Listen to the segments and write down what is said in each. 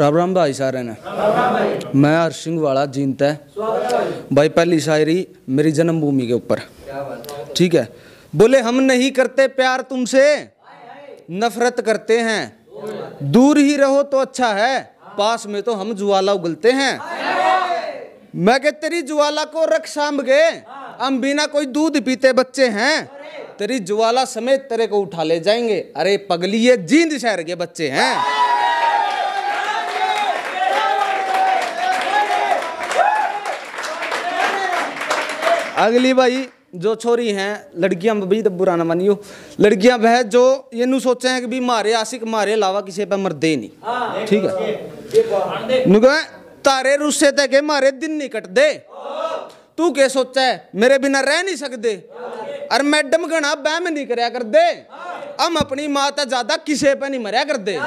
राम राम भाई सारे ने। मैं हर्ष सिंघवाला जीनता है भाई। पहली शायरी मेरी जन्मभूमि के ऊपर, ठीक है। बोले हम नहीं करते प्यार तुमसे, नफरत करते हैं। दूर ही रहो तो अच्छा है, पास में तो हम ज्वाला उगलते हैं। मैं कह तेरी ज्वाला को रख शाम गए, हम बिना कोई दूध पीते बच्चे हैं। तेरी ज्वाला समेत तेरे को उठा ले जाएंगे। अरे पगली ये जींद शहर के बच्चे हैं। अगली भाई जो छोरी हैं लड़कियां भी, तब बुरा ना मानियो, लड़कियां वह जो ये नू सोचे हैं कि भी मारे आशिक मारे अलावा किसी पे मरदे नहीं, ठीक है। नु कह तारे रुस्से ते के मारे दिन नहीं कट दे, तू क्या सोचा है मेरे बिना रह नहीं सकते। अरे मैडम गणा बहम नहीं करया कर दे, हम अपनी माँ तो ज्यादा किसी पे नहीं मरया कर दे।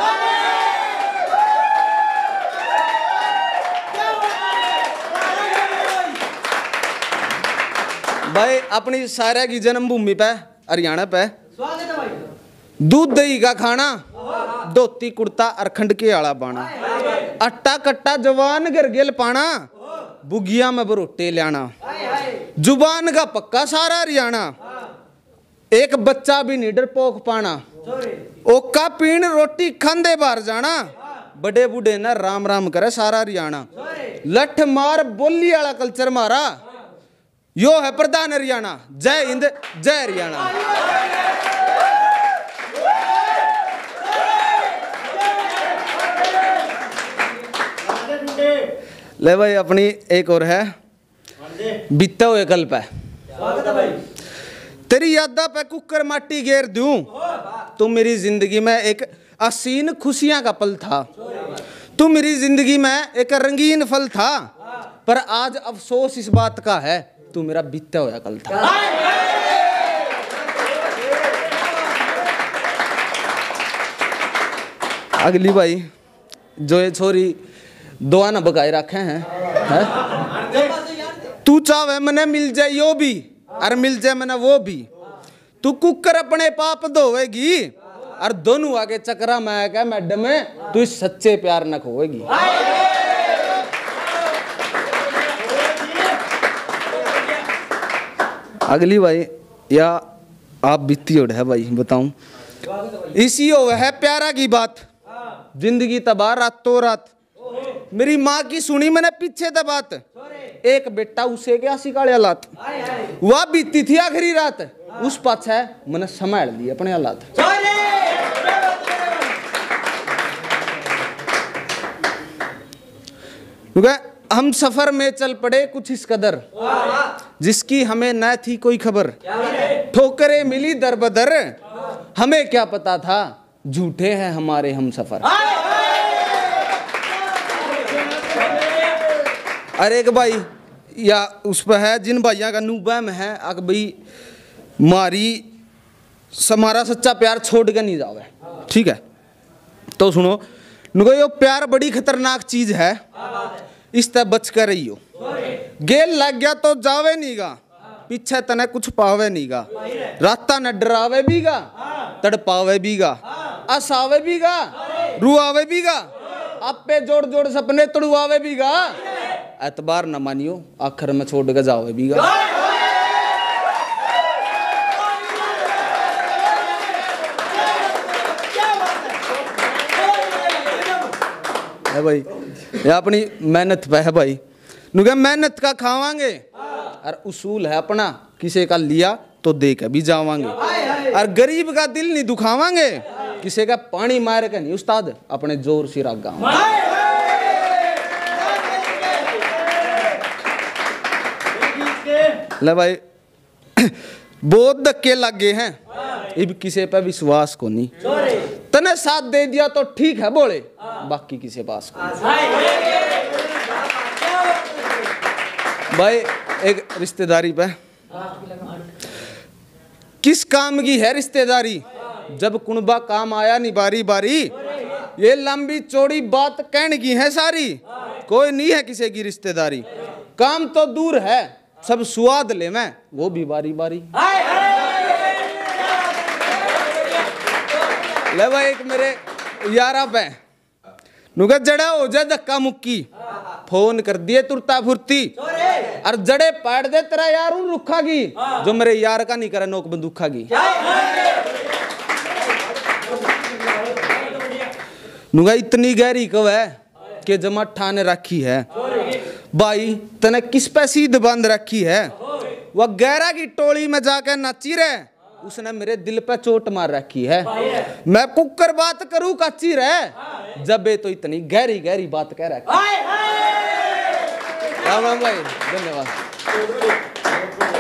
भाई अपनी सारे की जन्मभूमि पे हरियाणा पे दूध दही का खाना, धोती कुर्ता अरखंड के आला बाना, अट्टा कट्टा जवान गरगेल पाना, बुगिया में बरोटे लाना, जुबान का पक्का सारा हरियाणा, एक बच्चा भी नहीं डरपोक पाना, ओका पीण रोटी खांदे बाहर जाना, बड़े बूढ़े ना राम राम करे सारा हरियाणा। लठ मार बोली वाला कल्चर मारा, यो है प्रधान हरियाणा। जय हिंद जय हरियाणा। ले भाई अपनी एक और है बीता हुए कल पे। तेरी यादा पे कुकर माटी घेर दूं, तू मेरी जिंदगी में एक असीन खुशियां का पल था, तू मेरी जिंदगी में एक रंगीन फल था, पर आज अफसोस इस बात का है तू मेरा बीता हुआ कल था। अगली भाई जो ये छोरी दुआ न बगाए रखे हैं है? तू चाहे मने मिल जाए यो भी, और मिल जाए मने वो भी, तू कुकर अपने पाप धोवेगी, और दोनों आगे चक्रा में आया मैडम तू इस सच्चे प्यार न खोएगी। अगली भाई या आप बीती ओढ़ है भाई, बताऊं इसी ओर है प्यारा की बात। जिंदगी तबाह रातों रात, मेरी माँ की सुनी मैंने पीछे तबात, एक बेटा उसे क्या सिकाले हालात, वह बीती थी आखिरी रात, उस पाछा मैंने संभाल ली अपने हालात। हम सफर में चल पड़े कुछ इस कदर, जिसकी हमें न थी कोई खबर, ठोकरें मिली दर बदर, हमें क्या पता था झूठे हैं हमारे हम सफर। अरे एक भाई या उस पर है जिन भाइयों का नूबम है अक भाई मारी समारा सच्चा प्यार छोड़ के नहीं जावे, ठीक है। तो सुनो नुको यो प्यार बड़ी खतरनाक चीज है, इस तरह बच कर रही हो। गेल लग गया तो जावे नीगा, पीछे तने कुछ पावे नीगा, रास्ता न डरावे बीगा, तड़पावे बीगा, असावे बीगा, रुआवे बीगा, आपे जोड़ जोड़ सपने तड़ुआवे बीगा, एतबार न मानियो आखिर में छोड़ के जावे बीगा। है भाई या अपनी मेहनत पे है भाई, नुका मेहनत का खावांगे, और उसूल है अपना किसी का लिया तो दे के भी जावांगे, और गरीब का दिल नहीं दुखावांगे, किसी का पानी मार के नहीं उस्ताद, अपने जोर से राग गावांगे। ले भाई बहुत धक्के लग गए हैं, अब किसी पे विश्वास को नहीं, तने साथ दे दिया तो ठीक है बोले, बाकी किसी पास को। भाई एक रिश्तेदारी पे, किस काम की है रिश्तेदारी, जब कुनबा काम आया नहीं बारी बारी, ये लंबी चौड़ी बात कहने की है सारी, कोई नहीं है किसी की रिश्तेदारी, काम तो दूर है सब स्वाद ले मैं वो भी बारी बारी। ले भाई एक मेरे यार आप है नुगत जड़ा हो जा धक्का मुक्की फोन कर दिए तुरता फुर्ती और जड़े पाड़ दे तेरा यार उन रुखा की जो मेरे यार का नहीं करे नोक बंदूखा की। नुगा इतनी गहरी कव है कि जमा ठाने रखी है भाई तने किस पे सीध बांध रखी है। वह गहरा की टोली में जाकर नाची रहे उसने मेरे दिल पे चोट मार रखी है। मैं कुकर बात करूं कच्ची रहे जब ये तो इतनी गहरी गहरी बात कह रखी। राम राम भाई धन्यवाद।